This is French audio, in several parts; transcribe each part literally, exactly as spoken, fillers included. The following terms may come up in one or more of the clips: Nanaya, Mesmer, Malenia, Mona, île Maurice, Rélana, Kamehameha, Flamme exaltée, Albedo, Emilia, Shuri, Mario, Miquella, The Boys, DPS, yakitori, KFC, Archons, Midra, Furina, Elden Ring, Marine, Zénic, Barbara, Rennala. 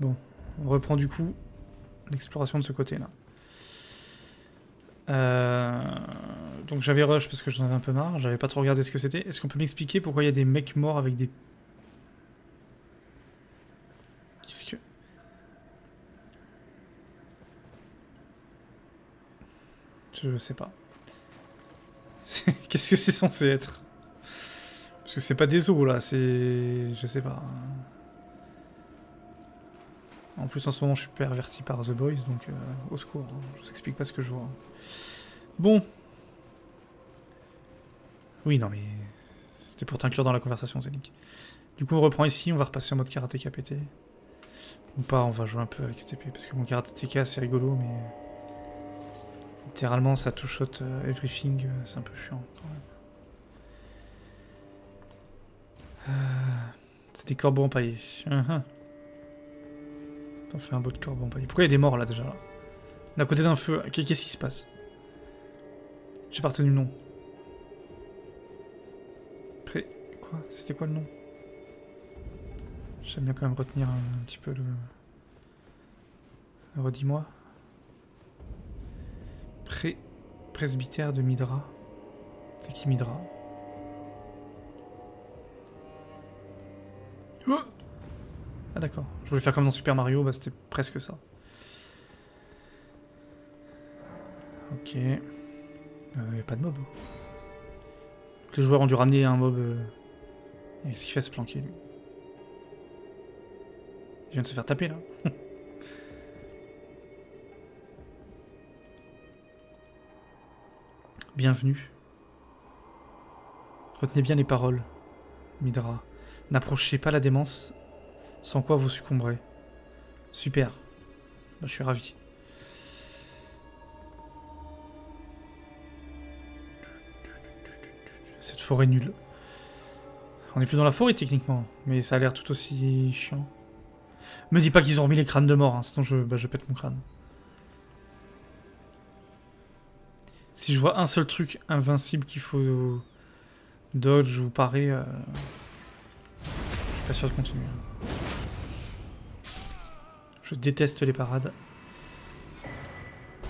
Bon, on reprend du coup l'exploration de ce côté-là. Euh... Donc j'avais rush parce que j'en avais un peu marre, j'avais pas trop regardé ce que c'était. Est-ce qu'on peut m'expliquer pourquoi il y a des mecs morts avec des... Qu'est-ce que... Je sais pas. Qu'est-ce que c'est censé être? Parce que c'est pas des os là, c'est... Je sais pas. En plus en ce moment je suis perverti par The Boys, donc euh, au secours, hein. Je vous explique pas ce que je vois. Bon. Oui non mais... C'était pour t'inclure dans la conversation, Zénic. Du coup on reprend ici, on va repasser en mode karatéka pété. Ou pas, on va jouer un peu avec S T P, parce que mon karatéka c'est rigolo mais... Littéralement ça touchote everything, c'est un peu chiant quand même. Euh... C'est des corbeaux empaillés. Uh -huh. On fait un beau de corbeau empaillé. Pourquoi il y a des morts là déjà là? On est à côté d'un feu. Qu'est-ce qui se passe? J'ai pas retenu le nom. Pré... Quoi? C'était quoi le nom? J'aime bien quand même retenir un, un petit peu le... Redis-moi. Pré... Presbytère de Midra. C'est qui Midra? Oh! Ah d'accord, je voulais faire comme dans Super Mario, bah c'était presque ça. Ok. Euh, y a pas de mob. Les joueurs ont dû ramener un mob. Euh... Qu'est-ce qu'il fait se planquer lui? Il vient de se faire taper là. Bienvenue. Retenez bien les paroles, Midra. N'approchez pas la démence. Sans quoi vous succomberez. Super. Bah, je suis ravi. Cette forêt nulle. On est plus dans la forêt techniquement, mais ça a l'air tout aussi chiant. Me dis pas qu'ils ont remis les crânes de mort, hein, sinon je, bah, je pète mon crâne. Si je vois un seul truc invincible qu'il faut dodge ou parer, euh... je suis pas sûr de continuer. Je déteste les parades.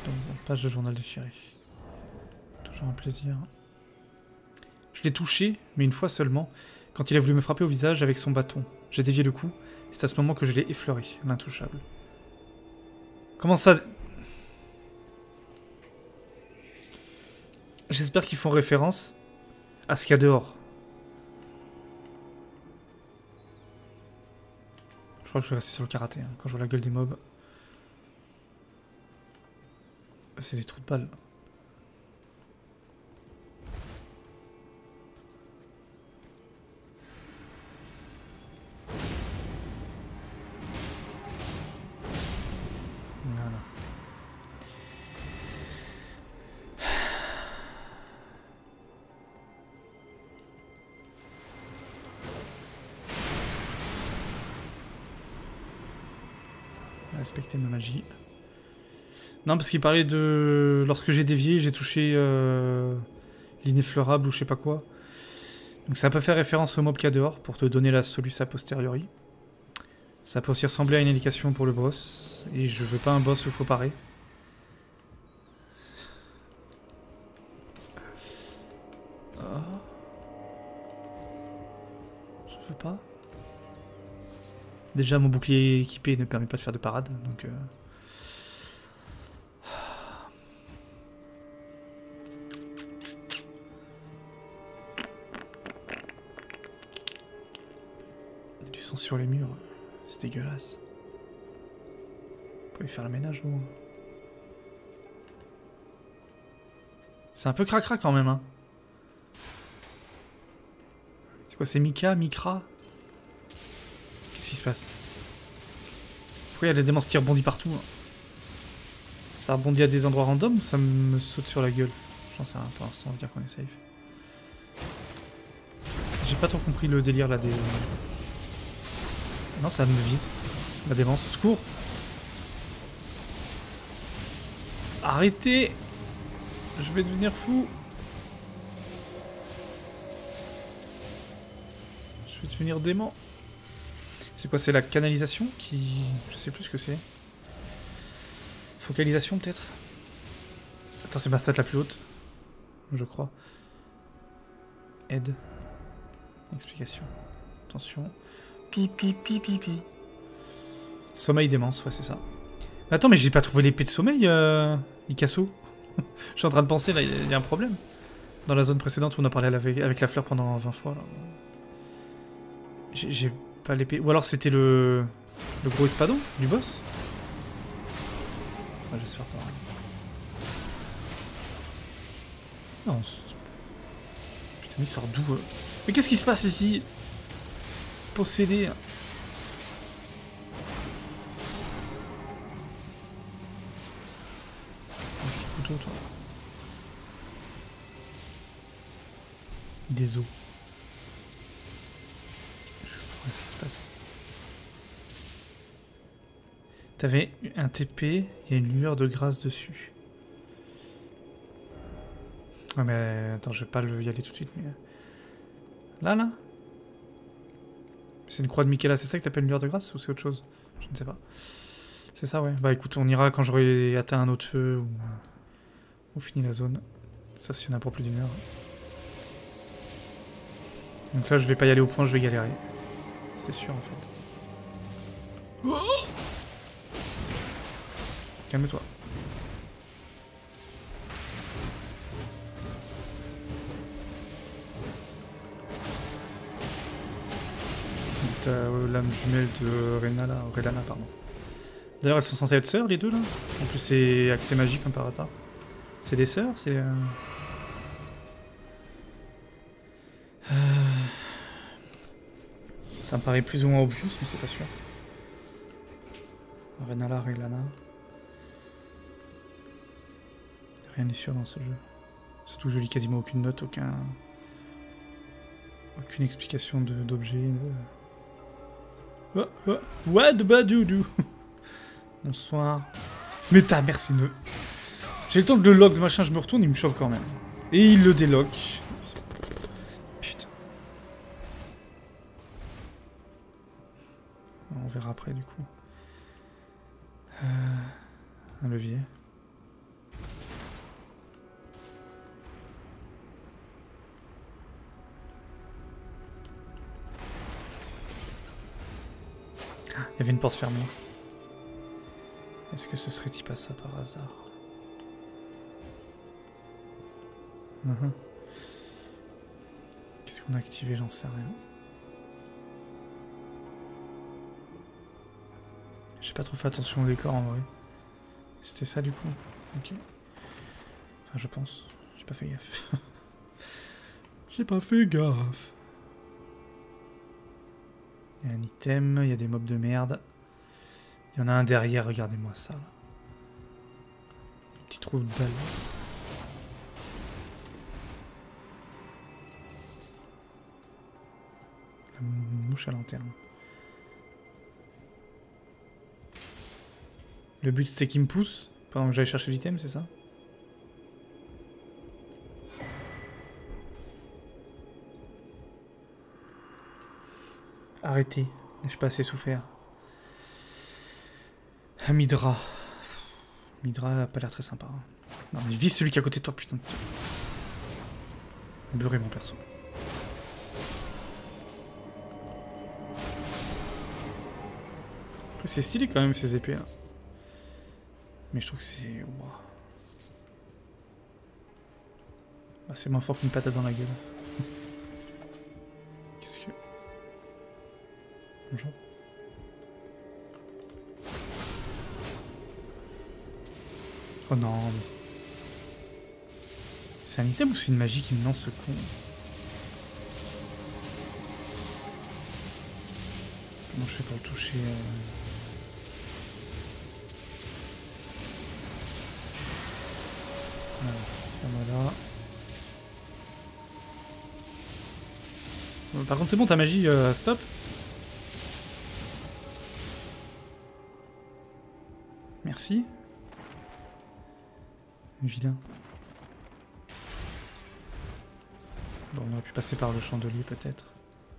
Donc, page de journal déchiré. Toujours un plaisir. Je l'ai touché, mais une fois seulement, quand il a voulu me frapper au visage avec son bâton. J'ai dévié le coup, c'est à ce moment que je l'ai effleuré, l'intouchable. Comment ça... J'espère qu'ils font référence à ce qu'il y a dehors. Je crois que je vais rester sur le karaté, hein, quand je vois la gueule des mobs. C'est des trous de balles. Voilà. Respecter ma magie. Non, parce qu'il parlait de... Lorsque j'ai dévié, j'ai touché euh... l'ineffleurable ou je sais pas quoi. Donc ça peut faire référence au mob qu'il y a dehors pour te donner la solution a posteriori. Ça peut aussi ressembler à une indication pour le boss. Et je veux pas un boss où faut parer. Oh. Je veux pas. Déjà, mon bouclier équipé ne permet pas de faire de parade, donc... Euh... Il y a du sang sur les murs, c'est dégueulasse. On peut y faire le ménage, au moins. C'est un peu cracra quand même, hein. C'est quoi, c'est Mika, Mikra? Qu'est-ce qui se passe? Pourquoi il y a des démons qui rebondissent partout? Ça rebondit à des endroits random ou ça me saute sur la gueule? J'en sais rien pour l'instant, on va dire qu'on est safe. J'ai pas trop compris le délire là des... Non, ça me vise. La démence, au secours! Arrêtez! Je vais devenir fou! Je vais devenir dément! C'est quoi? C'est la canalisation qui... Je sais plus ce que c'est. Focalisation peut-être? Attends, c'est ma stat la plus haute. Je crois. Aide. Explication. Attention. Tout, tout, tout, tout, tout. Sommeil démence, ouais, c'est ça. Mais attends, mais j'ai pas trouvé l'épée de sommeil, euh... Ikasso. Je suis en train de penser, là, il y a un problème. Dans la zone précédente où on a parlé avec la fleur pendant vingt fois, là. J'ai pas l'épée. Ou alors c'était le... le gros espadon du boss. Ouais, je vais se faire pareil. Non, putain, mais il sort d'où euh... Mais qu'est-ce qui se passe ici? Possédé. Couteau, toi. Des os. Je comprends ce qui se passe. T'avais un T P, il y a une lueur de grâce dessus. Ouais, mais attends, je vais pas le... y aller tout de suite. Mais... Là, là. C'est une croix de Miquella, c'est ça que t'appelles une lueur de grâce ou c'est autre chose? Je ne sais pas. C'est ça, ouais. Bah écoute, on ira quand j'aurai atteint un autre feu ou... on finit la zone. Sauf si on a pour plus d'une heure. Donc là, je vais pas y aller au point, je vais galérer. C'est sûr, en fait. Oh, calme-toi. Lame jumelle de Rennala, Rélana, pardon. D'ailleurs, elles sont censées être sœurs, les deux, là. En plus, c'est accès magique, comme par hasard. C'est des sœurs, c'est... Euh... Euh... Ça me paraît plus ou moins obvious, mais c'est pas sûr. Rennala, Rélana... Rien n'est sûr dans ce jeu. Surtout, je lis quasiment aucune note, aucun... aucune explication d'objet, de... Oh, oh. What the do do. Bonsoir. Mais ta mère, c'est nœud. J'ai le temps de le lock de machin, je me retourne, il me choque quand même. Et il le délock. Putain. On verra après, du coup. Euh, un levier. Il y avait une porte fermée. Est-ce que ce serait-il pas ça par hasard? uh-huh. Qu'est-ce qu'on a activé? J'en sais rien. J'ai pas trop fait attention au décor en vrai. C'était ça du coup? Ok. Enfin, je pense. J'ai pas fait gaffe. J'ai pas fait gaffe. Il y a un item, il y a des mobs de merde. Il y en a un derrière, regardez-moi ça. Là. Petit trou de balle. La mouche à lanterne. Le but c'était qu'il me pousse pendant que j'allais chercher l'item, c'est ça? Arrêtez, n'ai-je pas assez souffert? Midra. Midra a pas l'air très sympa. Hein. Non mais vise celui qui est à côté de toi, putain. Beurré mon perso. Après c'est stylé quand même ces épées. Hein. Mais je trouve que c'est... Wow. Bah, c'est moins fort qu'une patate dans la gueule. Qu'est-ce que... Bonjour. Oh non. C'est un item ou c'est une magie qui me lance ce con? Comment je fais pour le toucher? Voilà. Par contre c'est bon ta magie, euh, stop. Merci. Vilain. Bon, on aurait pu passer par le chandelier peut-être.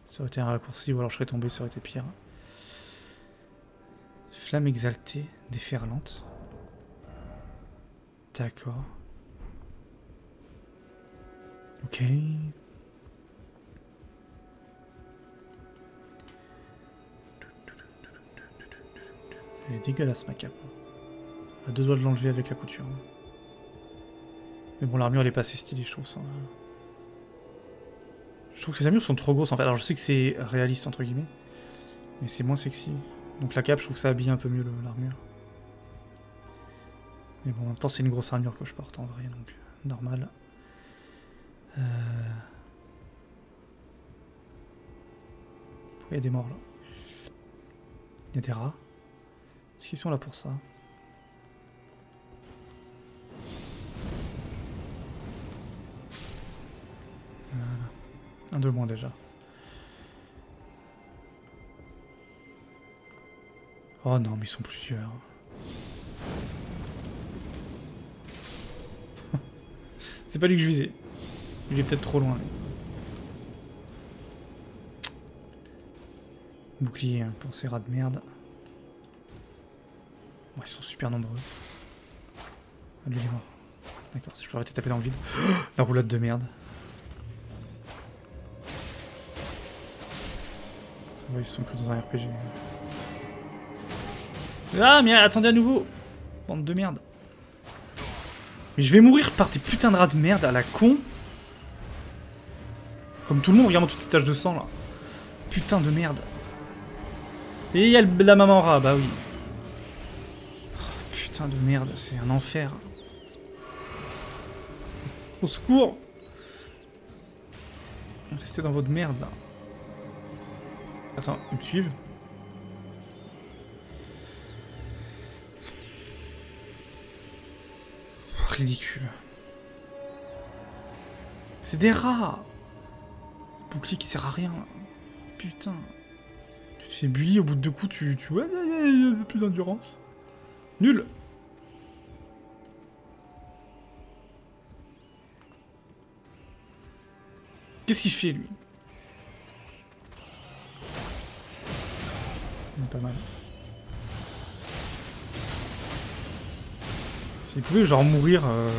Ça aurait été un raccourci ou alors je serais tombé, ça aurait été pire. Flamme exaltée, déferlante. D'accord. Ok. Elle est dégueulasse ma cape. À deux doigts de l'enlever avec la couture. Mais bon, l'armure elle est pas assez stylée, je trouve ça. Je trouve que ces armures sont trop grosses en fait. Alors je sais que c'est réaliste entre guillemets, mais c'est moins sexy. Donc la cape, je trouve que ça habille un peu mieux l'armure. Mais bon, en même temps, c'est une grosse armure que je porte en vrai, donc normal. Euh... Il y a des morts là. Il y a des rats. Est-ce qu'ils sont là pour ça? Voilà. Un de moins déjà. Oh non, mais ils sont plusieurs. C'est pas lui que je visais. Il est peut-être trop loin. Bouclier pour ces rats de merde. Bon, ils sont super nombreux. Ah, lui, il est mort. D'accord, si je peux arrêter de taper dans le vide. Oh, la roulade de merde. Ça va, ils sont plus dans un R P G. Ah, mais attendez à nouveau. Bande de merde. Mais je vais mourir par tes putains de rats de merde à la con. Comme tout le monde, regarde toutes ces taches de sang là. Putain de merde. Et il y a la maman rat, bah oui. Oh, putain de merde, c'est un enfer. Au secours. Restez dans votre merde là. Attends, ils me suivent? Ridicule. C'est des rats. Bouclier qui sert à rien. Putain. Tu te fais bully au bout de deux coups, tu... tu... ouais, il n'y a plus d'endurance. Nul. Qu'est-ce qu'il fait, lui? Pas mal. S'il pouvait genre mourir... Euh...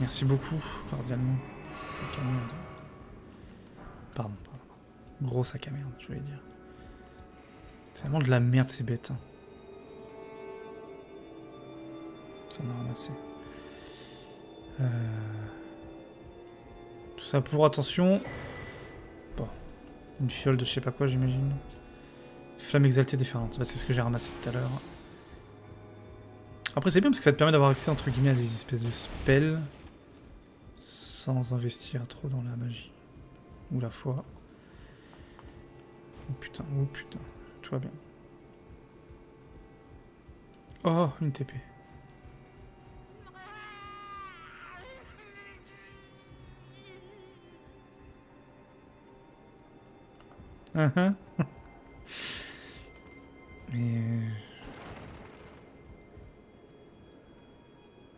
Merci beaucoup, cordialement. Sac à merde. Pardon, pardon. Gros sac à merde, je voulais dire. C'est vraiment de la merde, c'est bête. Hein. Ça en a ramassé. Euh... Tout ça pour, attention... Bon. Une fiole de je sais pas quoi, j'imagine. Flamme exaltée déferlante. Bah, c'est ce que j'ai ramassé tout à l'heure. Après c'est bien parce que ça te permet d'avoir accès entre guillemets à des espèces de spells sans investir trop dans la magie ou la foi. Oh putain, oh putain, tout va bien. Oh, une T P. Ah uh ah. -huh. Mais...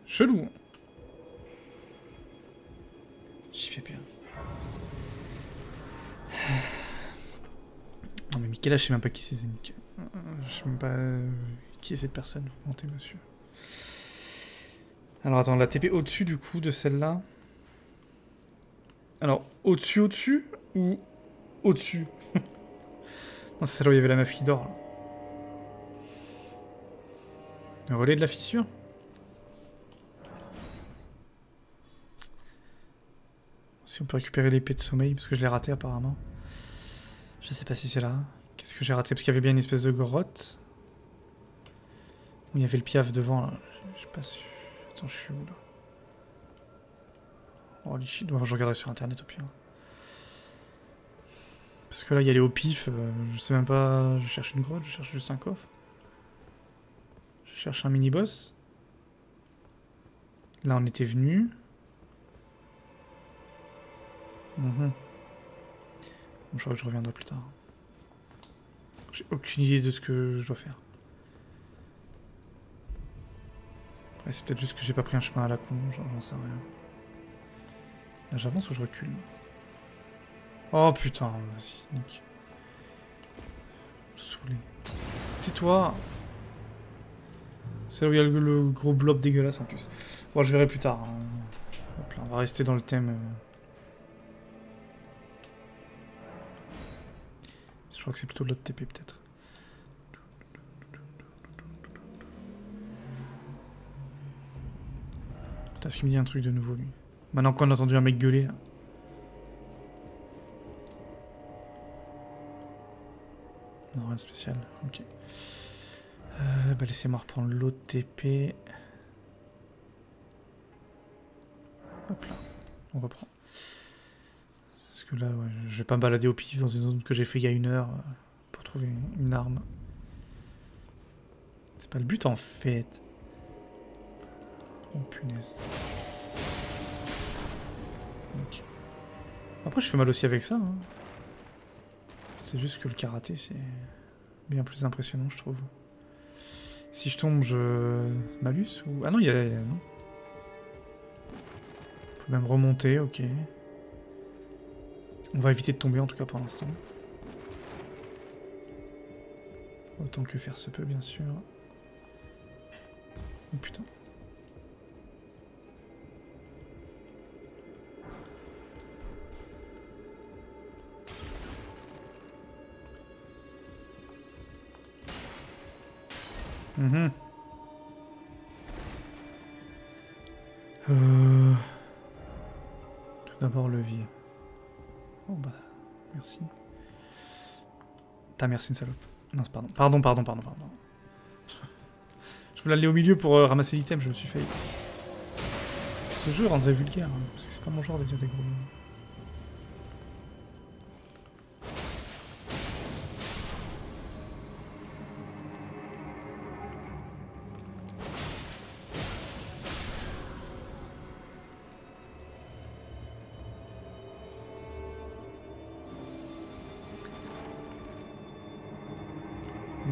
Chelou. J'y vais bien. Non mais Miquella, je sais même pas qui c'est. Je sais même pas qui est cette personne, vous mentez monsieur. Alors attends, la T P au-dessus du coup de celle-là. Alors, au-dessus, au-dessus ou au-dessus? Non, c'est celle où il y avait la meuf qui dort. Le relais de la fissure. Si on peut récupérer l'épée de sommeil, parce que je l'ai raté apparemment. Je sais pas si c'est là. Qu'est-ce que j'ai raté? Parce qu'il y avait bien une espèce de grotte. Où il y avait le piaf devant là. J'ai pas su. Attends, je suis où là? Oh les shit, bon, je regarderai sur internet au pire. Parce que là il y a les hauts pif, euh, je sais même pas. Je cherche une grotte, je cherche juste un coffre. Je cherche un mini-boss. Là on était venu. Mmh. Bon, je crois que je reviendrai plus tard. J'ai aucune idée de ce que je dois faire. Ouais, c'est peut-être juste que j'ai pas pris un chemin à la con, j'en sais rien. Là j'avance ou je recule? Oh putain, vas-y, nique. saoulé. Tais-toi. C'est là où il y a le, le gros blob dégueulasse en plus. Bon, je verrai plus tard. Hein. Hop là, on va rester dans le thème. Je crois que c'est plutôt de l'autre T P peut-être. Putain, est-ce qu'il me dit un truc de nouveau lui? Maintenant qu'on a entendu un mec gueuler là. Non, rien de spécial, ok. Euh, bah laissez-moi reprendre l'O T P. Hop là, on reprend. Parce que là, ouais, je vais pas me balader au pif dans une zone que j'ai fait il y a une heure pour trouver une arme. C'est pas le but en fait. Oh punaise. Ok. Après, je fais mal aussi avec ça. Hein. C'est juste que le karaté, c'est bien plus impressionnant, je trouve. Si je tombe, je... Malus ou... Ah non, il y a... Non. On peut même remonter, ok. On va éviter de tomber, en tout cas, pour l'instant. Autant que faire se peut, bien sûr. Oh putain. Mmh. Euh... Tout d'abord levier. Oh bah, merci. T'as merci une salope. Non, c'est pardon. Pardon, pardon, pardon, pardon. Je voulais aller au milieu pour euh, ramasser l'item, je me suis fait. Ce jeu rendrait vulgaire, hein, parce que c'est pas mon genre de dire des gros.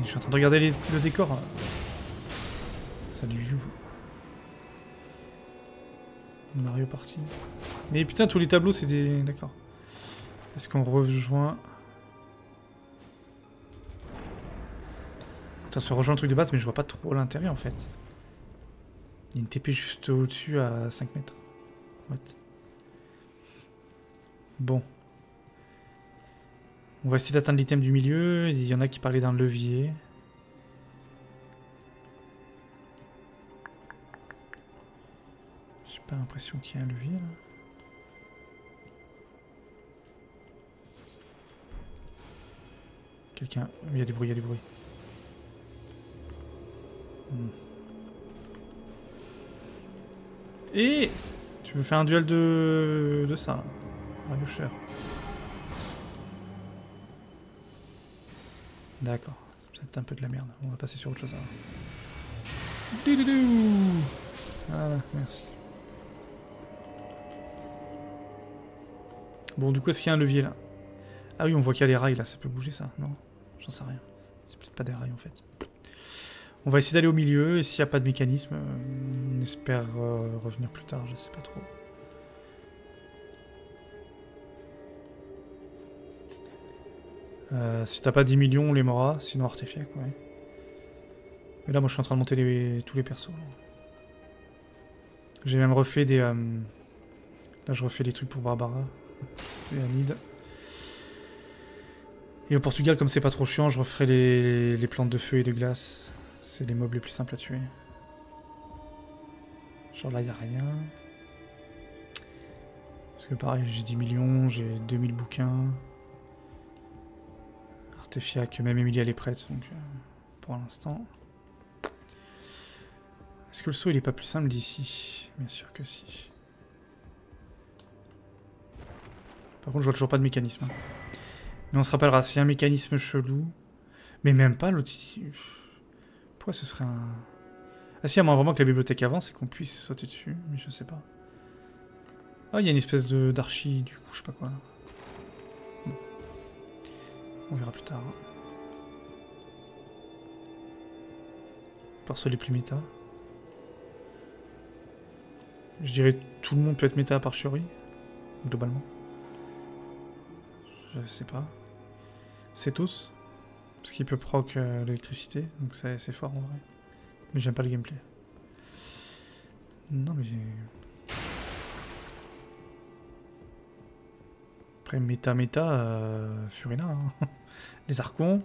Je suis en train de regarder les, le décor. Salut You. Mario Party. Mais putain, tous les tableaux, c'est des... D'accord. Est-ce qu'on rejoint... Putain, se rejoint le truc de base, mais je vois pas trop l'intérêt, en fait. Il y a une T P juste au-dessus, à cinq mètres. What? Bon. On va essayer d'atteindre l'item du milieu, il y en a qui parlaient d'un levier. J'ai pas l'impression qu'il y a un levier là. Quelqu'un... Il y a des bruits, il y a des bruits. Hmm. Et tu veux faire un duel de, de ça là. Mario Cher. D'accord, c'est peut-être un peu de la merde, on va passer sur autre chose alors. Voilà, merci. Bon, du coup, est-ce qu'il y a un levier là? Ah oui, on voit qu'il y a les rails là, ça peut bouger ça? Non, j'en sais rien. C'est peut-être pas des rails en fait. On va essayer d'aller au milieu, et s'il n'y a pas de mécanisme, on espère euh, revenir plus tard, je sais pas trop. Euh, si t'as pas dix millions, on les mourra, sinon artefiac, ouais. Mais là, moi, je suis en train de monter les, tous les persos. J'ai même refait des... Euh... Là, je refais les trucs pour Barbara. C'est un nid. Et au Portugal, comme c'est pas trop chiant, je referai les, les plantes de feu et de glace. C'est les mobs les plus simples à tuer. Genre là, y a rien. Parce que pareil, j'ai dix millions, j'ai deux mille bouquins... Fiac, même Emilia elle est prête, donc euh, pour l'instant. Est-ce que le saut il est pas plus simple d'ici? Bien sûr que si. Par contre je vois toujours pas de mécanisme. Hein. Mais on se rappellera, s'il y a un mécanisme chelou. Mais même pas l'outil. Pourquoi ce serait un... Ah si, à moins vraiment que la bibliothèque avance et qu'on puisse sauter dessus, mais je sais pas. Ah, il y a une espèce de d'archi du coup, je sais pas quoi là. On verra plus tard. Perso les plus méta. Je dirais tout le monde peut être méta à part Shuri. Globalement. Je sais pas. C'est tous. Parce qu'il peut proc euh, l'électricité, donc c'est fort en vrai. Mais j'aime pas le gameplay. Non mais... Après méta méta, euh, Furina, hein. Les Archons.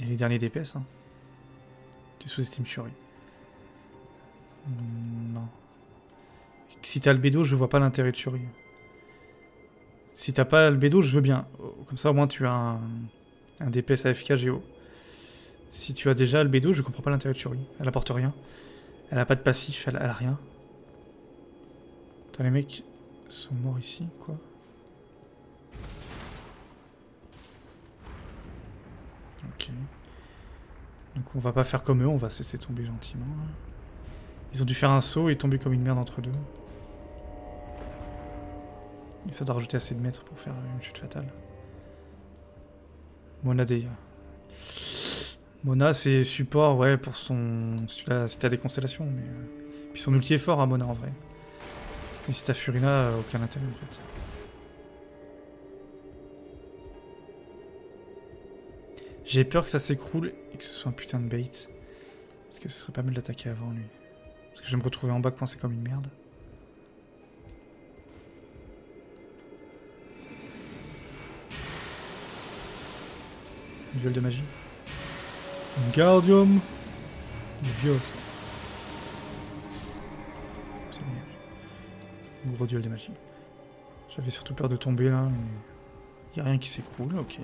Et les derniers D P S. Hein. Tu sous-estimes Shuri. Non. Si t'as Albedo, je vois pas l'intérêt de Shuri. Si t'as pas Albedo, je veux bien. Comme ça, au moins, tu as un, un D P S A F K Géo. Si tu as déjà Albedo, je comprends pas l'intérêt de Shuri. Elle apporte rien. Elle a pas de passif, elle, elle a rien. Attends, les mecs sont morts ici, quoi. Ok. Donc on va pas faire comme eux, on va se laisser tomber gentiment. Ils ont dû faire un saut et tomber comme une merde entre deux. Et ça doit rajouter assez de mètres pour faire une chute fatale. Mona Deya. Mona, c'est support, ouais, pour son... Si t'as des constellations, mais... Puis son ulti est fort, à hein, Mona, en vrai. Et si t'as Furina, aucun intérêt, en fait. J'ai peur que ça s'écroule et que ce soit un putain de bait. Parce que ce serait pas mieux de l'attaquer avant, lui. Parce que je vais me retrouver en bas coincé comme une merde. Duel de magie. Guardium Dios. C'est génial. Gros duel de magie. J'avais surtout peur de tomber là, mais... Il n'y a rien qui s'écroule, ok.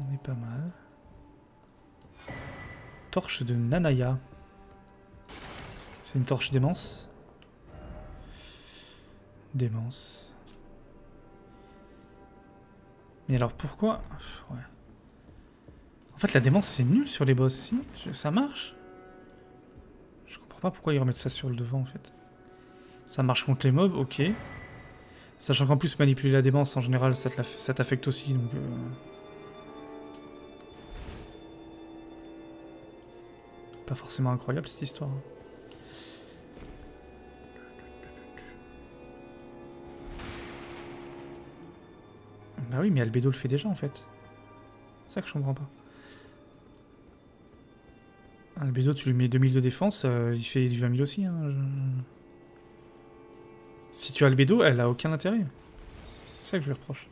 On est pas mal. Torche de Nanaya. C'est une torche démence. Démence. Mais alors pourquoi... Ouais. En fait la démence c'est nul sur les boss, si je... ça marche. Je comprends pas pourquoi ils remettent ça sur le devant en fait. Ça marche contre les mobs, ok. Sachant qu'en plus manipuler la démence en général ça t'affecte aussi, donc... Euh... Pas forcément incroyable cette histoire. Bah oui, mais Albedo le fait déjà en fait. C'est ça que je comprends pas. Albedo, tu lui mets deux mille de défense, euh, il fait du vingt mille aussi. Hein, je... Si tu as Albedo, elle a aucun intérêt. C'est ça que je lui reproche.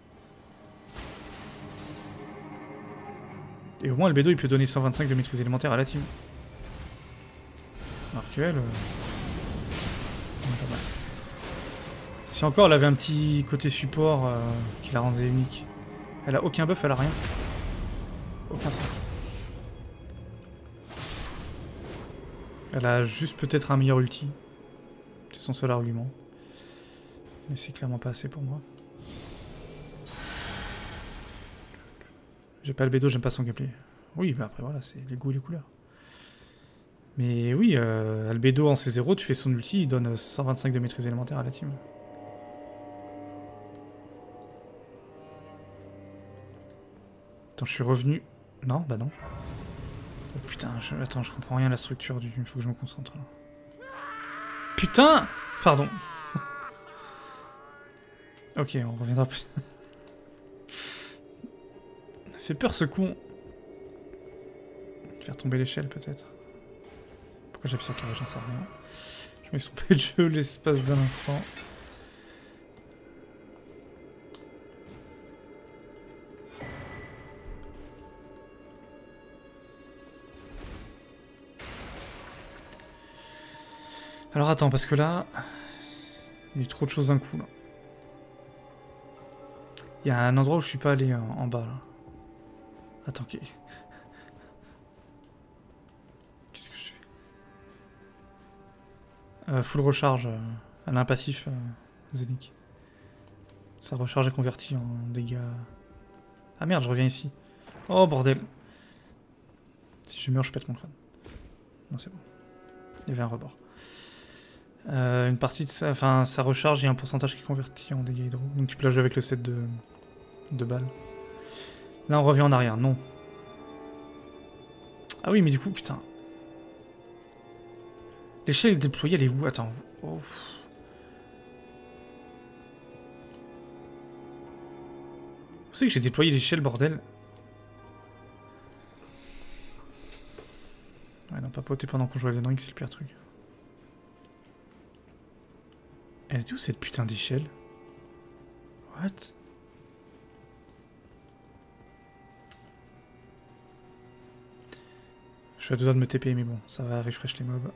Et au moins, Albedo, il peut donner cent vingt-cinq de maîtrise élémentaire à la team. Alors qu'elle... Euh... Si encore elle avait un petit côté support euh, qui la rendait unique. Elle a aucun buff, elle a rien. Aucun sens. Elle a juste peut-être un meilleur ulti. C'est son seul argument. Mais c'est clairement pas assez pour moi. J'ai pas Albedo, j'aime pas son gameplay. Oui, mais après voilà, c'est les goûts et les couleurs. Mais oui, euh, Albedo en C zéro, tu fais son ulti, il donne cent vingt-cinq de maîtrise élémentaire à la team. Attends, je suis revenu... Non, bah non. Oh putain, je... attends, je comprends rien à la structure du... Il faut que je me concentre. Là. Putain! Pardon. Ok, on reviendra plus. Ça fait peur ce con. Faire tomber l'échelle peut-être. Pourquoi j'appuie sur le carré, j'en sais rien. Je me suis trompé de jeu l'espace d'un instant. Alors attends, parce que là, il y a eu trop de choses d'un coup, là. Il y a un endroit où je suis pas allé, en, en bas, là. Attends, okay. Qu'est-ce que je fais euh, Full recharge, euh, à l'impassif, euh, Zénic. Ça recharge et convertit en dégâts... Ah merde, je reviens ici. Oh, bordel. Si je meurs, je pète mon crâne. Non, c'est bon. Il y avait un rebord. Euh, une partie de ça, enfin ça recharge, il y a un pourcentage qui est converti en dégâts hydro. Donc tu peux la jouer avec le set de, de balles. Là on revient en arrière, non. Ah oui mais du coup, putain. L'échelle déployée elle est où? Attends. Oh. c'est que j'ai déployé l'échelle, bordel? Ouais, non, papoter pendant qu'on joue à Elden Ring, c'est le pire truc. Elle est où cette putain d'échelle? What? Je suis à deux doigts de me T P, mais bon, ça va, refresh les mobs.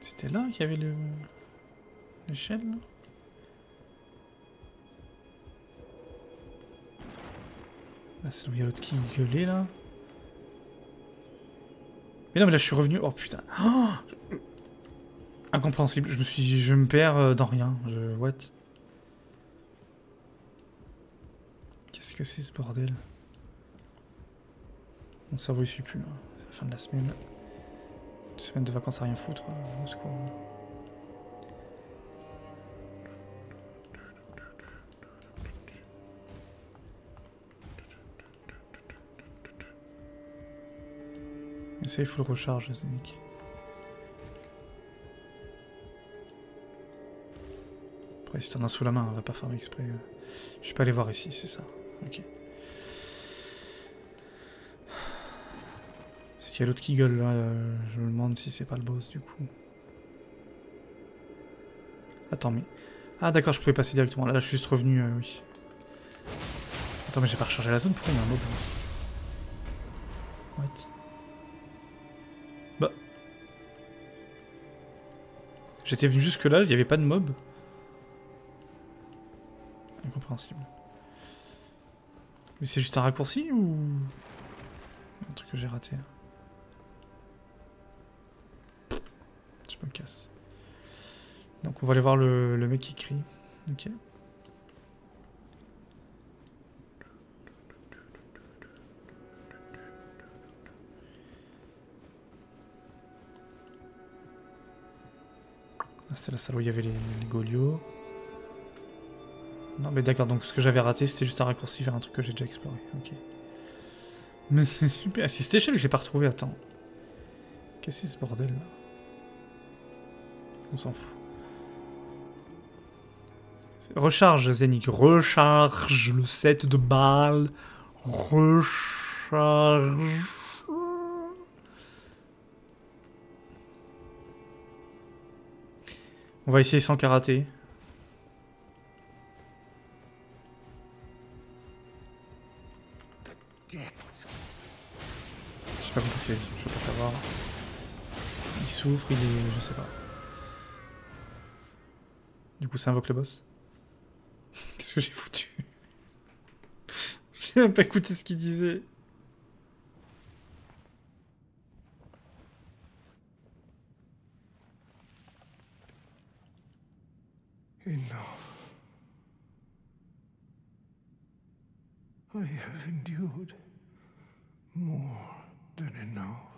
C'était là qu'il y avait le... l'échelle, là? Là, c'est le l'autre qui gueulait, là. Mais non, mais là, je suis revenu... Oh, putain. Oh, incompréhensible. Je me suis... Je me perds dans rien. Je... What? Qu'est-ce que c'est, ce bordel? Mon cerveau, il suit plus, là. C'est la fin de la semaine. Une semaine de vacances à rien foutre. Au secours. Et ça, il faut le recharge, c'est unique. Après, si t'en as sous la main, on va pas faire exprès. Je suis pas allé voir ici, c'est ça. Ok. Parce qu'il y a l'autre qui gueule, là. Euh, je me demande si c'est pas le boss, du coup. Attends, mais... Ah, d'accord, je pouvais passer directement. Là, là je suis juste revenu, euh, oui. Attends, mais j'ai pas rechargé la zone. Pourquoi il y a un mob là? What? J'étais venu jusque là, il n'y avait pas de mob. Incompréhensible. Mais c'est juste un raccourci ou... Un truc que j'ai raté là. Je me casse. Donc on va aller voir le, le mec qui crie. Ok. C'était la salle où il y avait les, les Goliots. Non mais d'accord, donc ce que j'avais raté c'était juste un raccourci vers un truc que j'ai déjà exploré. Ok. Mais c'est super. Ah, c'est cette échelle que j'ai pas retrouvée, attends. Qu'est-ce que c'est ce bordel là? On s'en fout. Recharge Zénic, recharge le set de balles. Recharge. On va essayer sans karaté. Je sais pas comment ce qu'il a dit, je veux pas savoir. Il souffre, il est... je sais pas. Du coup ça invoque le boss. Qu'est-ce que j'ai foutu? J'ai même pas écouté ce qu'il disait. Enough. I have endured more than enough.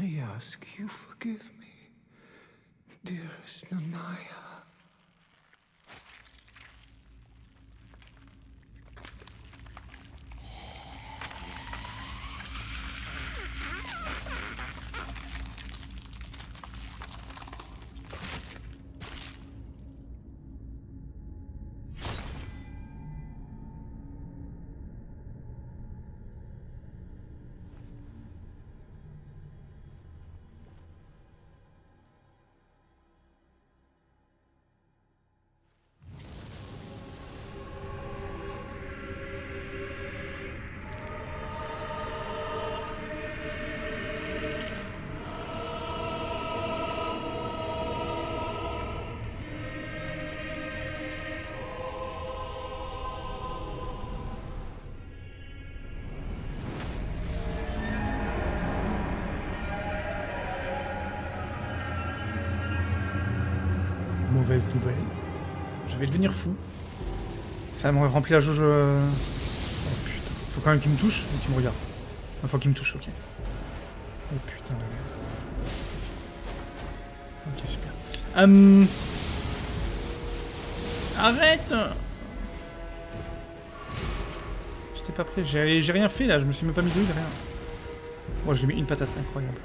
I ask you forgive me, dearest Nanaya. Mauvaise nouvelle. Je vais devenir fou. Ça m'aurait rempli la jauge... Euh... Oh putain. Faut quand même qu'il me touche ou qu'il me regarde. Enfin, faut qu'il me touche, ok. Oh putain la merde. Ok, super. Hum... Arrête! j'étais pas prêt. J'ai rien fait là, je me suis même pas mis de huile, rien. Moi, j'ai mis une patate, incroyable.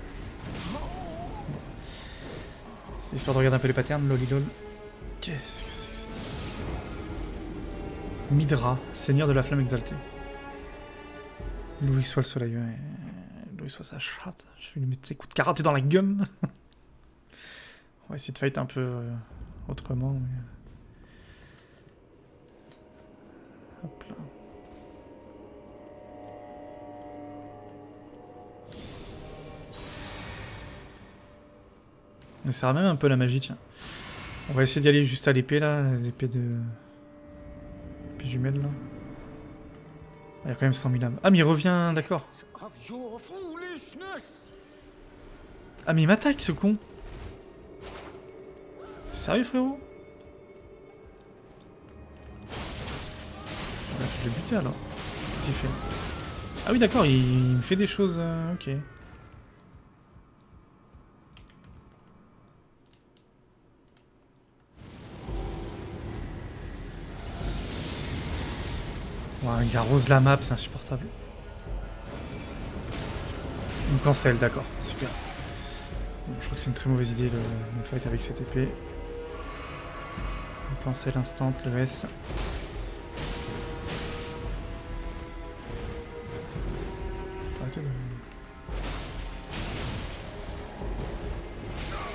C'est histoire de regarder un peu les patterns, lolilol. Qu'est-ce que c'est que ça? Midra, seigneur de la flamme exaltée. Louis soit le soleil, ouais. Louis soit sa chatte. Je vais lui mettre ses coups de karaté dans la gueule. On va essayer de fight un peu euh, autrement. Mais... Hop là. Mais ça sert même un peu la magie, tiens. On va essayer d'y aller juste à l'épée là, l'épée de. L'épée jumelle là. Il y a quand même cent mille âmes. Ah mais il revient, d'accord. Ah mais il m'attaque ce con. Sérieux frérot? On va le buter alors. Qu'est-ce qu'il fait? Ah oui d'accord, il... il me fait des choses... Euh, ok. Ouais, il arrose la map, c'est insupportable. Il me cancelle, d'accord, super. Bon, je crois que c'est une très mauvaise idée le fight avec cette épée. Il me cancelle instant, le S. Arrêtez de...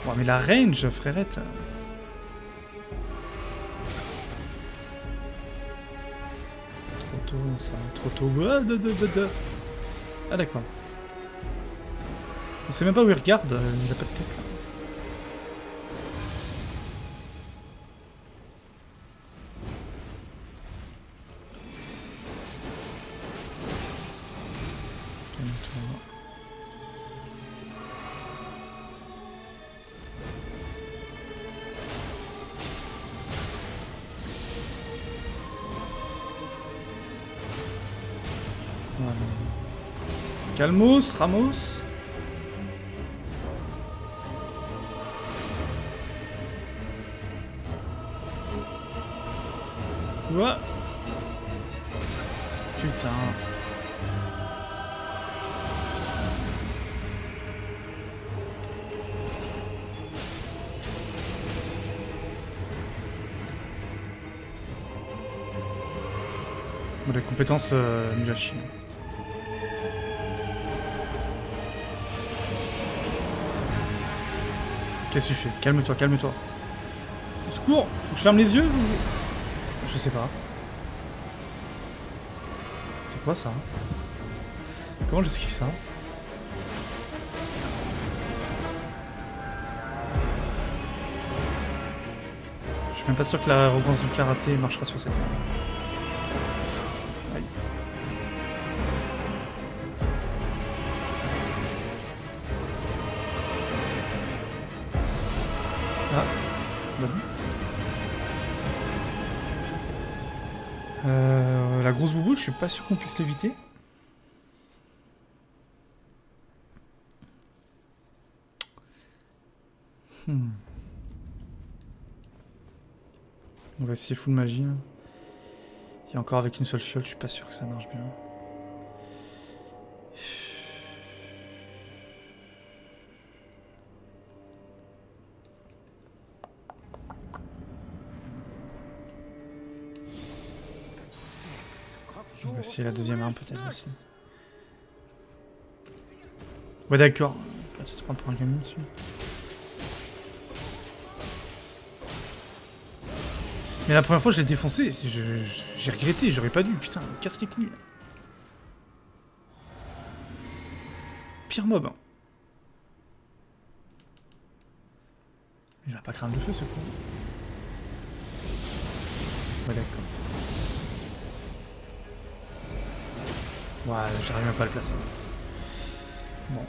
Ouais, mais la range, frérette. Ça, trop tôt. Ah d'accord. On sait même pas où il regarde, il a pas de tête là. Calmos, Ramos. Ouah. Putain. Bon, les compétences euh, nul à chier. Qu'est-ce que tu fais? Calme-toi, calme-toi. Au secours! Faut que je ferme les yeux ou... Je sais pas. C'était quoi ça? Comment j'esquive ça? Je suis même pas sûr que l'arrogance du karaté marchera sur cette map. Je suis pas sûr qu'on puisse l'éviter. Hmm. On va essayer full magie. Hein. Et encore avec une seule fiole, je suis pas sûr que ça marche bien. C'est la deuxième arme peut-être aussi. Ouais d'accord, tu te prends pour un gamin dessus. Mais la première fois je l'ai défoncé, j'ai regretté, j'aurais pas dû, putain, casse les couilles. Pire mob. Hein. Il va pas craindre le feu ce coup. Ouais d'accord. Ouais, j'arrive même pas à le placer. Bon.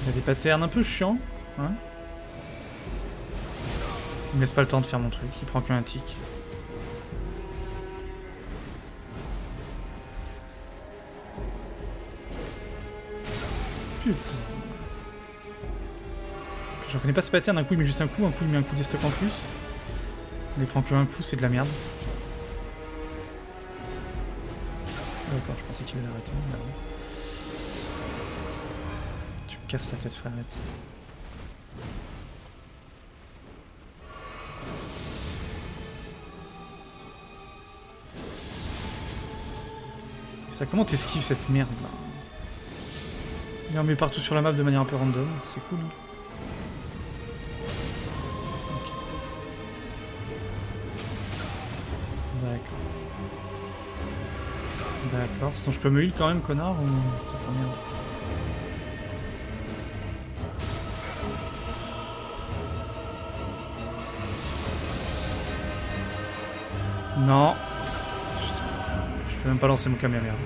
Il y a des patterns un peu chiants, hein. Il me laisse pas le temps de faire mon truc, il prend qu'un tic. Putain. Je reconnais pas ce pattern, un coup il met juste un coup, un coup il met un coup d'estoc en plus. Il prend qu'un coup, c'est de la merde. D'accord, je pensais qu'il allait l'arrêter. Tu me casses la tête, frère. Arrête. Et ça, comment t'esquives cette merde là? Il en met partout sur la map de manière un peu random, c'est cool. D'accord, sinon je peux me heal quand même, connard, ou ça t'emmerde. Non. Putain, je peux même pas lancer mon camion, merde.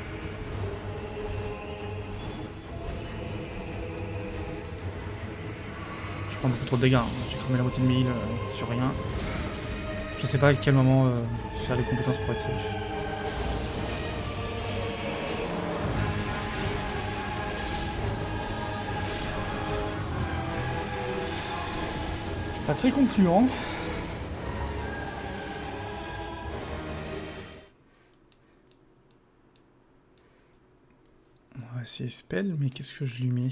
Je prends beaucoup trop de dégâts, hein. J'ai cramé la moitié de mille euh, sur rien. Je sais pas à quel moment euh, faire les compétences pour être safe. Pas très concluant. On va essayer spell, mais qu'est-ce que je lui mets?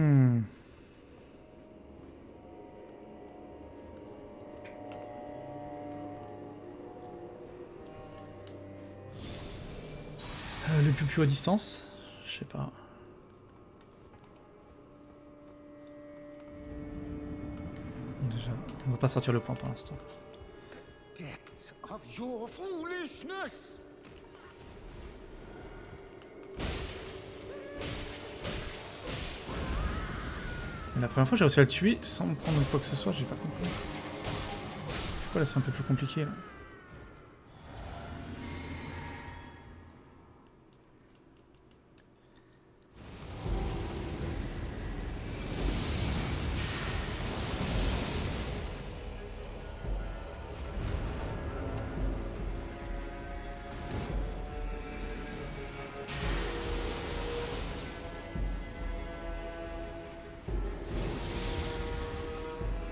Hmm. Euh, le pupu à distance? Je sais pas. On va pas sortir le point pour l'instant. La première fois j'ai réussi à le tuer sans me prendre quoi que ce soit, j'ai pas compris. Pourquoi là c'est un peu plus compliqué là.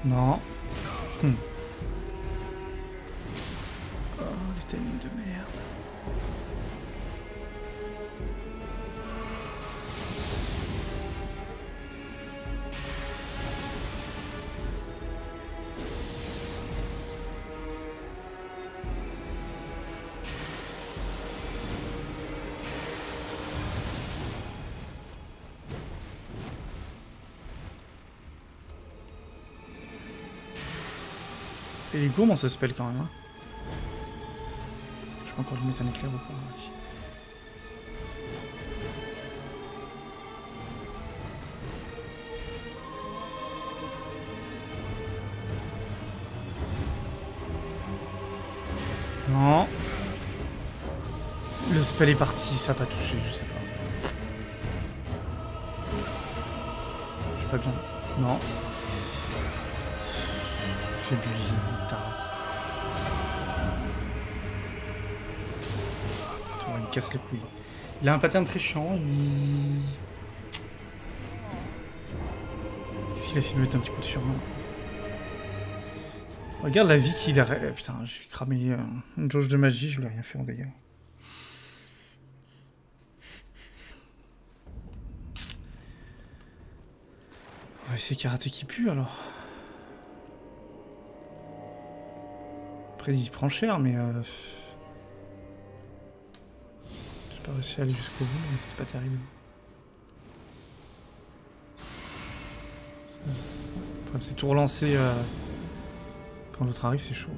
Non. Hmm. Oh, les timings de merde. Et les gourmands se spell quand même. Hein. Est-ce que je peux encore lui mettre un éclair ou pas? Non. Le spell est parti, ça n'a pas touché, je sais pas. Je suis pas bien. Non. Je fais bully. Il me casse les couilles. Il a un pattern très chiant. Il... Qu'est-ce qu'il a essayé de mettre un petit coup de surnom? Regarde la vie qu'il a. Putain, j'ai cramé une jauge de magie, je voulais rien faire en dégâts. On va essayer karaté qui pue alors. Après, il prend cher, mais. Euh... J'ai pas réussi à aller jusqu'au bout, mais c'était pas terrible. Le problème c'est tout relancer euh, quand l'autre arrive, c'est chaud.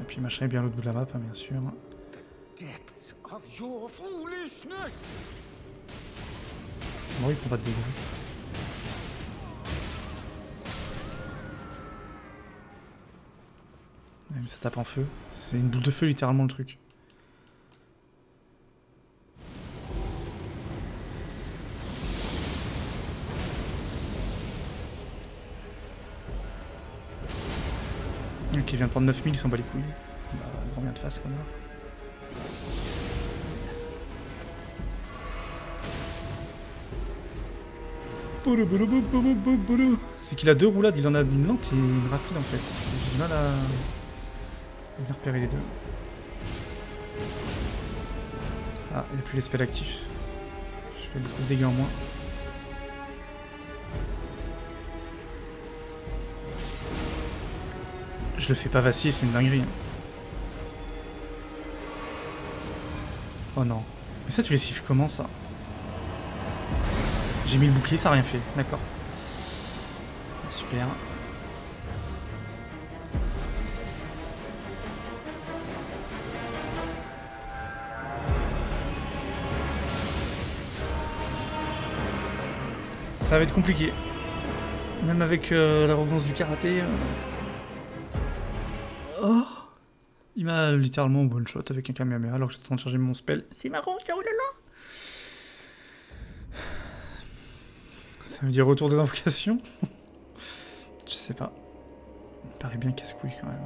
Et puis machin est bien à l'autre bout de la map, hein, bien sûr. C'est mort, il prend pas de dégâts. Même ça tape en feu. C'est une boule de feu littéralement le truc. Qui vient de prendre neuf mille, il s'en bat les couilles. Bah, grand bien de face, connard. C'est qu'il a deux roulades, il en a une lente et une rapide en fait. J'ai du mal à... à bien repérer les deux. Ah, il n'y a plus les spells actifs. Je fais beaucoup de dégâts en moins. Je le fais pas vaciller, c'est une dinguerie. Oh non. Mais ça, tu les siffles comment, ça? J'ai mis le bouclier, ça n'a rien fait. D'accord. Super. Ça va être compliqué. Même avec euh, l'arrogance du karaté... Euh... Oh, il m'a littéralement one shot avec un Kamehameha alors que j'étais en train de charger mon spell. C'est marrant, ça, oh là là. Ça veut dire retour des invocations. Je sais pas. Il me paraît bien casse-couille quand même.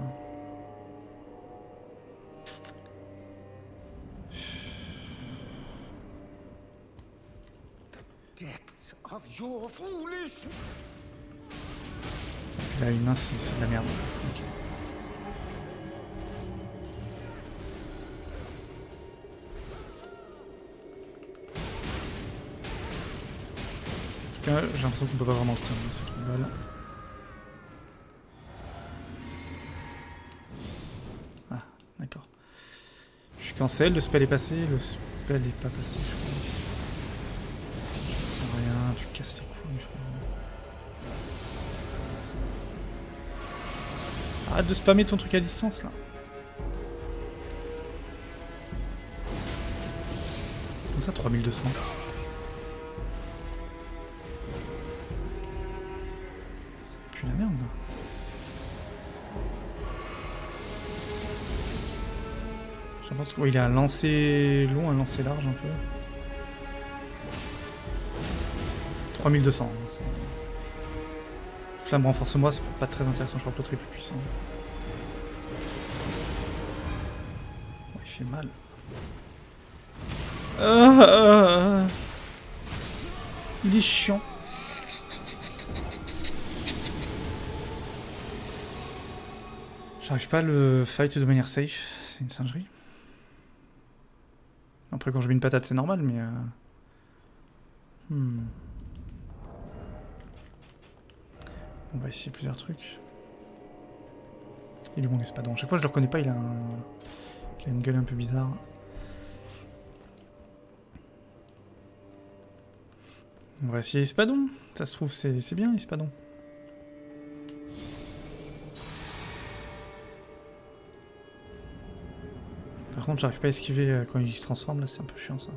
Là, une main, c'est de la merde. Okay. J'ai l'impression qu'on peut pas vraiment se tenir sur ce combat là. Ah, d'accord. Je suis cancel, le spell est passé, le spell est pas passé, je crois. Je sais rien, tu casses les couilles, frère. Arrête de spammer ton truc à distance là. Comme ça, trois mille deux cents. Ouais, il a un lancer long, un lancer large un peu. trois mille deux cents. Flamme renforce-moi, c'est pas très intéressant, je crois que l'autre est plus puissant. Ouais, il fait mal. Ah, ah, ah. Il est chiant. J'arrive pas à le fight de manière safe, c'est une singerie. Après, quand je mets une patate, c'est normal, mais... Euh... Hmm. On va essayer plusieurs trucs. Il est bon, l'espadon. Chaque fois, je le reconnais pas, il a, un... il a une gueule un peu bizarre. On va essayer l'espadon. Ça se trouve, c'est bien, l'espadon. Par contre, j'arrive pas à esquiver quand il se transforme, là c'est un peu chiant ça.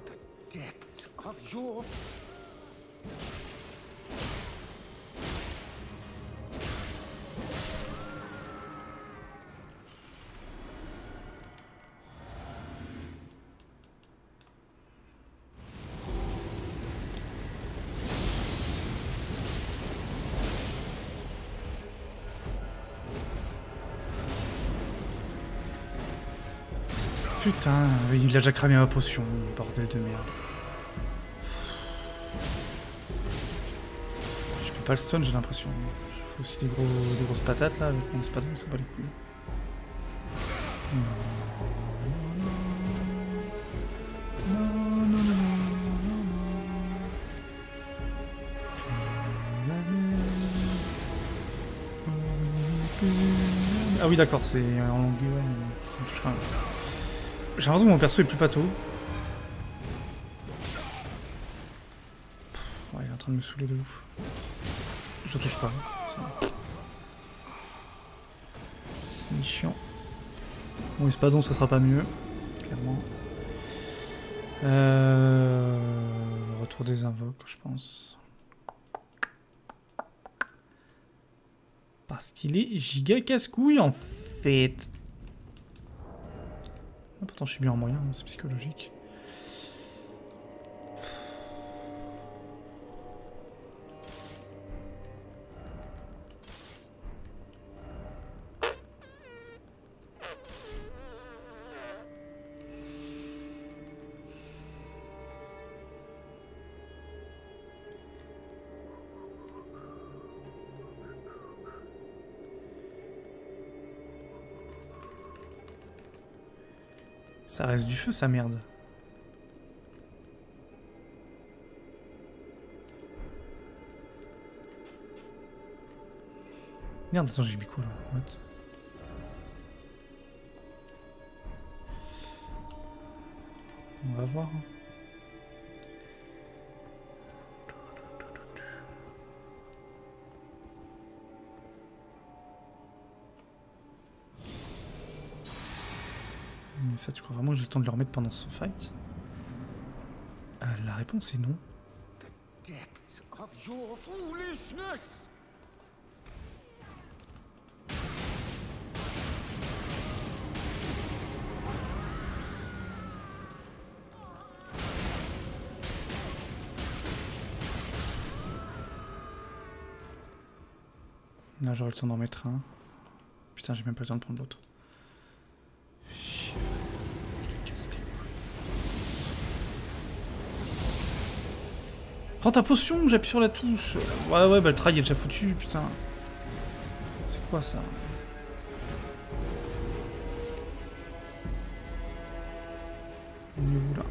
Putain, il a déjà cramé ma potion, bordel de merde. Je peux pas le stun, j'ai l'impression. Je fais aussi des, gros, des grosses patates là, avec mon espadon, ça bat les couilles. Ah oui, d'accord, c'est en longueur, mais ça me touche quand même. J'ai l'impression que mon perso est plus pâteau. Ouais, il est en train de me saouler de ouf. Je le touche pas. Il est chiant. Bon, espadon, ça sera pas mieux. Clairement. Euh... Retour des invoques, je pense. Parce qu'il est giga casse-couille en fait. Pourtant, je suis bien en moyen, c'est psychologique. Ça reste du feu, sa merde. Merde, attends, j'ai mis quoi là? What? On va voir. Mais ça, tu crois vraiment que j'ai le temps de le remettre pendant son fight? euh, La réponse est non. Là, j'aurais le temps d'en mettre un. Putain, j'ai même pas le temps de prendre l'autre. Prends ta potion, j'appuie sur la touche. Ouais, ouais, bah le trail est déjà foutu, putain. C'est quoi ça? On est où là?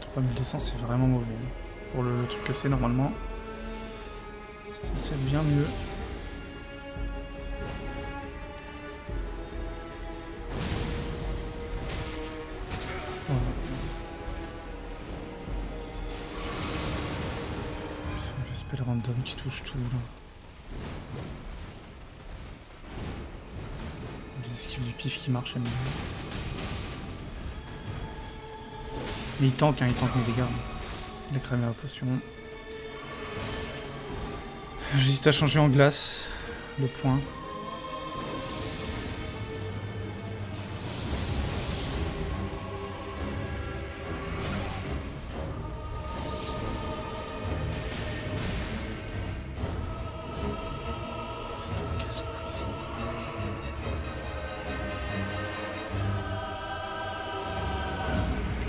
trois mille deux cents, c'est vraiment mauvais. Pour le, le truc que c'est normalement. Ça, c'est bien mieux. Random qui touche tout là. Les esquives du pif qui marchent, mais il tank, hein, il tank mes dégâts. Il a cramé la potion. J'hésite à changer en glace le point.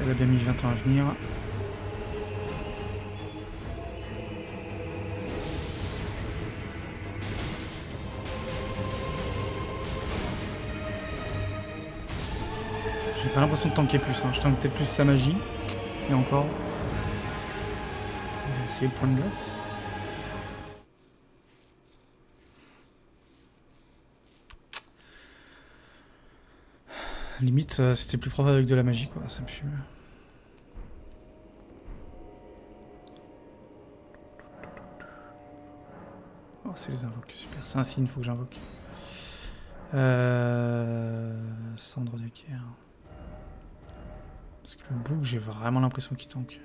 Elle a bien mis vingt ans à venir. J'ai pas l'impression de tanker plus, hein. Je tank peut-être plus sa magie. Et encore. On va essayer le point de glace. Limite, euh, c'était plus propre avec de la magie, quoi. Ça me fume. Oh, c'est les invoques, super. C'est un signe, faut que j'invoque. Euh... Cendre de guerre. Parce que le bouc, j'ai vraiment l'impression qu'il tank.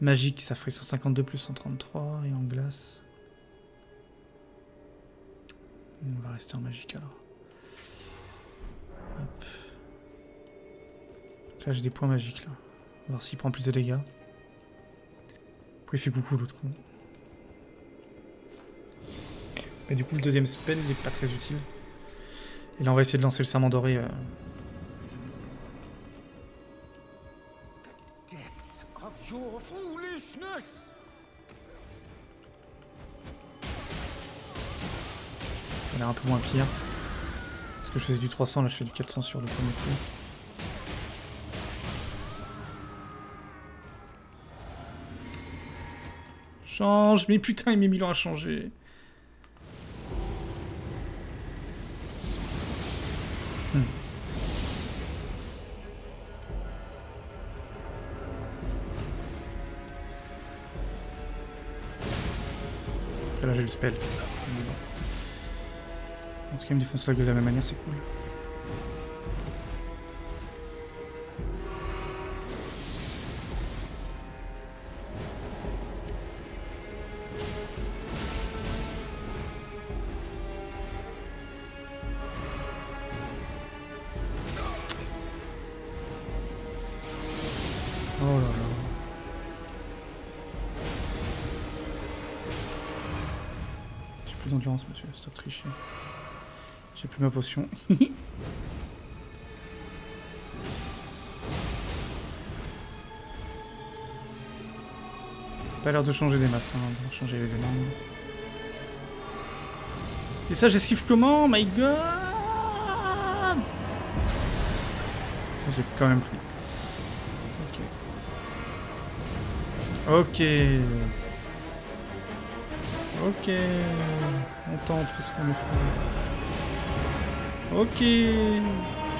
Magique, ça ferait cent cinquante-deux plus cent trente-trois. Et en glace. On va rester en magique alors. Hop. Là j'ai des points magiques là. On va voir s'il prend plus de dégâts. Puis il fait coucou l'autre coup. Mais du coup le deuxième spell il est pas très utile. Et là on va essayer de lancer le serment doré. Euh... Ça a l'air un peu moins pire. Parce que je faisais du trois cents, là je fais du quatre cents sur le premier coup. Change, mais putain, il met mille ans à changer. Hmm. Après, là, j'ai le spell. Bon. En tout cas, il me défonce la gueule de la même manière, c'est cool. D'endurance, monsieur, stop tricher. J'ai plus ma potion. Pas l'air de changer des masses, hein, de changer les demandes. C'est ça, j'esquive comment? My god! J'ai quand même pris. Ok. Ok. Ok. On tente parce qu'on est fou. Ok.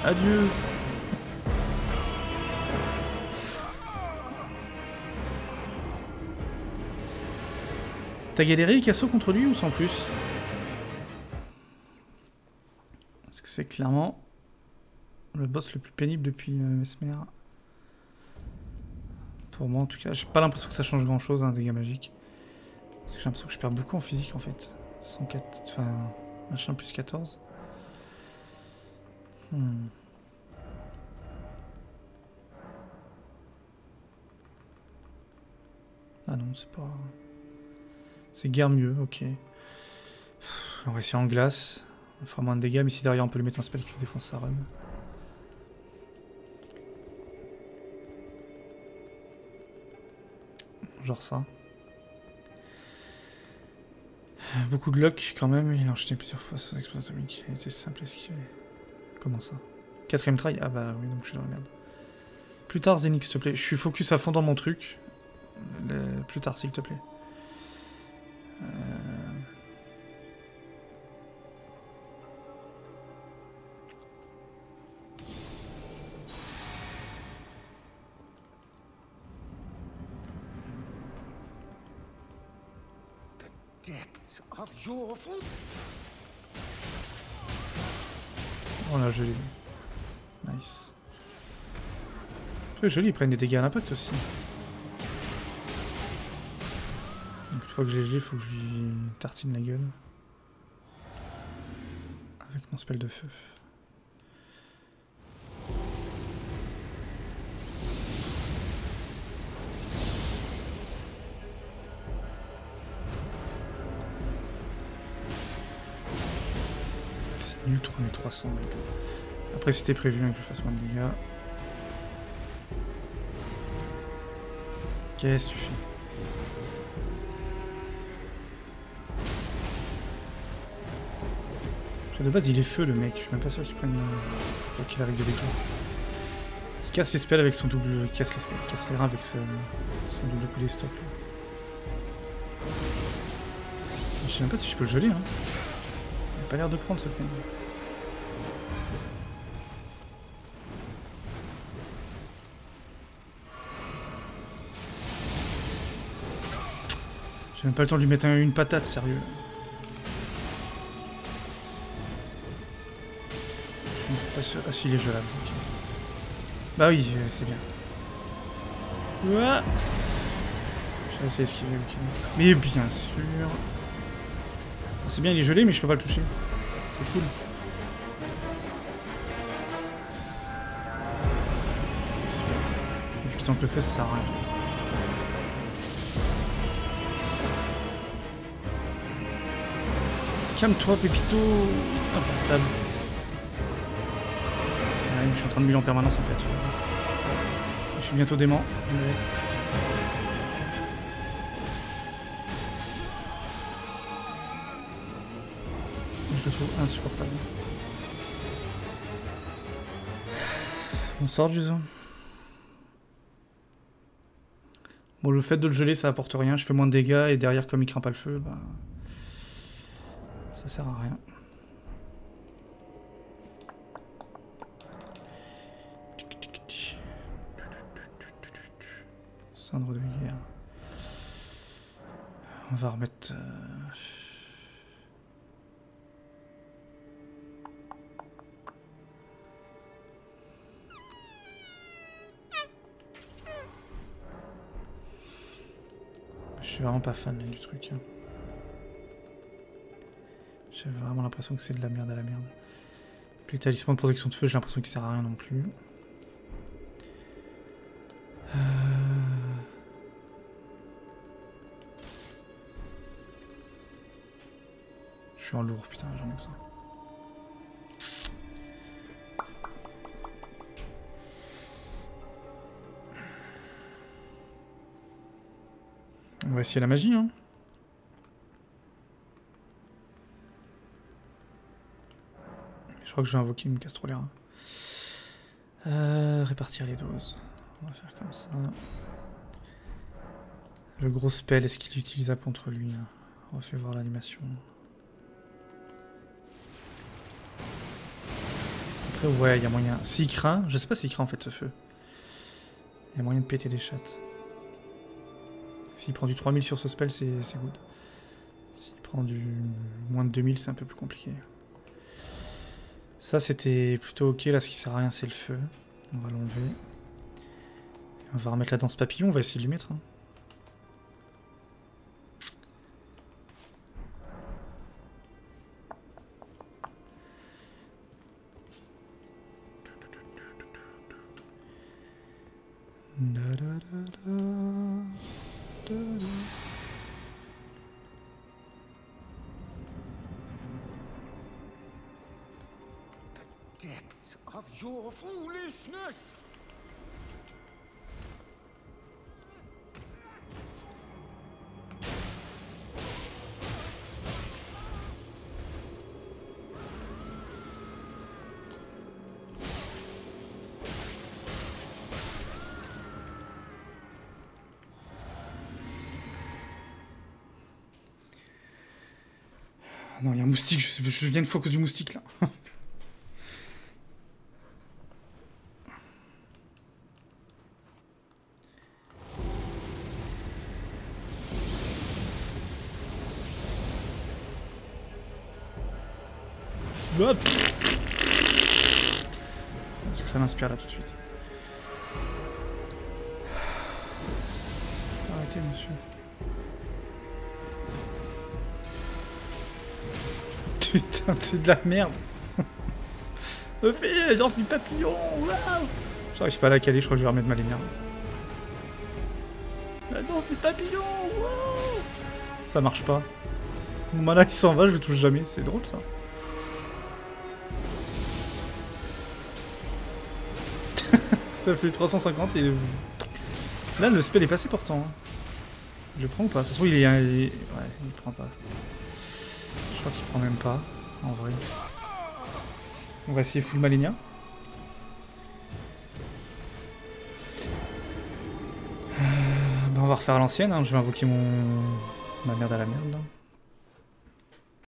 Adieu. T'as galéré Ikasso contre lui ou sans plus? Parce que c'est clairement le boss le plus pénible depuis euh, Mesmer. Pour moi en tout cas, j'ai pas l'impression que ça change grand chose, hein, dégâts magiques. Parce que j'ai l'impression que je perds beaucoup en physique en fait. cent quatre, enfin, machin plus quatorze. Hmm. Ah non, c'est pas... C'est guère mieux, ok. On va essayer en glace. On fera moins de dégâts, mais si derrière on peut lui mettre un spell qui lui défonce sa run. Genre ça. Beaucoup de luck quand même, il a enchaîné plusieurs fois son explosion atomique. Il était simple à esquiver. Comment ça? Quatrième try? Ah bah oui, donc je suis dans la merde. Plus tard, Zenix, s'il te plaît. Je suis focus à fond dans mon truc. Le... Plus tard, s'il te plaît. Euh... Oh là, joli. Nice. Après, joli, ils prennent des dégâts à l'impact aussi. Donc, une fois que j'ai gelé, il faut que je lui tartine la gueule. Avec mon spell de feu. trois mille trois cents, mec. Après, c'était prévu hein, que je fasse moins de dégâts. Qu'est-ce que tu fais? Après, de base, il est feu le mec. Je suis même pas sûr qu'il prenne. Euh... Qu'il arrive de dégâts. Il casse les spells avec son double. Il casse les spells. Il casse les reins avec ce... son double coup d'estoc. Je sais même pas si je peux le geler. Hein. Il a pas l'air de prendre ce point. J'ai même pas le temps de lui mettre une patate, sérieux. Je suis pas sûr. Ah si, il est gelable. Okay. Bah oui, c'est bien. Ouah. J'ai essayé d'esquiver. Okay. Mais bien sûr. C'est bien, il est gelé, mais je peux pas le toucher. C'est cool. Depuis tant que le feu, ça sert à rien. En fait. Calme-toi, Pépito. Importable. Ah, je suis en train de buller en permanence en fait. Je suis bientôt dément. Je me laisse. Je le trouve insupportable. On sort du zoo. Bon, le fait de le geler, ça apporte rien. Je fais moins de dégâts et derrière, comme il craint pas le feu, bah... ça sert à rien. Cendre de guerre. On va remettre... Euh... Je suis vraiment pas fan là, du truc. Hein. J'ai vraiment l'impression que c'est de la merde à la merde. Puis le talisman de protection de feu, j'ai l'impression qu'il sert à rien non plus. Euh... Je suis en lourd, putain, j'en ai besoin. On va essayer la magie, hein. Je crois que je vais invoquer une castrolera. Euh, répartir les doses. On va faire comme ça. Le gros spell, est-ce qu'il est utilisable contre lui? On va faire voir l'animation. Après, ouais, il y a moyen. S'il craint, je sais pas s'il craint en fait ce feu. Il y a moyen de péter des chattes. S'il prend du trois mille sur ce spell, c'est good. S'il prend du moins de deux mille, c'est un peu plus compliqué. Ça, c'était plutôt ok. Là, ce qui sert à rien, c'est le feu. On va l'enlever. On va remettre la danse papillon. On va essayer de lui mettre. Hein. Non, il y a un moustique, je, sais, je viens de focus du moustique là. Est-ce que ça m'inspire là tout de suite? Arrêtez, monsieur. Putain, c'est de la merde. Le feu, danse du papillon. Waouh. J'arrive pas à la caler, je crois que je vais remettre Malenia. La danse du papillon. Waouh. Ça marche pas. Mon mana qui s'en va, je le touche jamais. C'est drôle ça. Ça fait trois cent cinquante et... Là, le spell est passé pourtant. Je le prends ou pas? Ça se trouve, il est... Ouais, il prend pas. Je crois qu'il prend même pas, en vrai. On va essayer full Malenia. Euh, ben on va refaire à l'ancienne, hein. Je vais invoquer mon... ma merde à la merde.